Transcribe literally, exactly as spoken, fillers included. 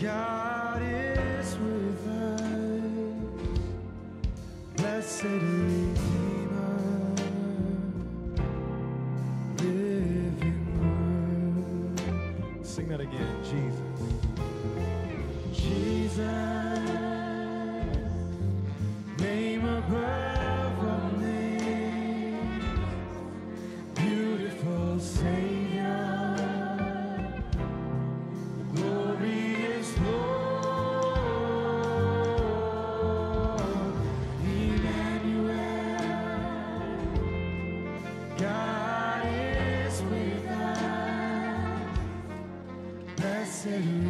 God is with us, blessed Redeemer, living word. Sing that again, Jesus. Jesus, name above all names, beautiful Savior. Blessed